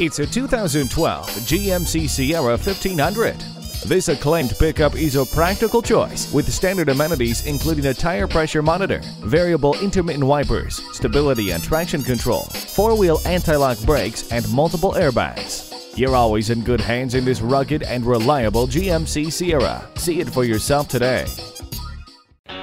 It's a 2012 GMC Sierra 1500. This acclaimed pickup is a practical choice with standard amenities including a tire pressure monitor, variable intermittent wipers, stability and traction control, four-wheel anti-lock brakes, and multiple airbags. You're always in good hands in this rugged and reliable GMC Sierra. See it for yourself today.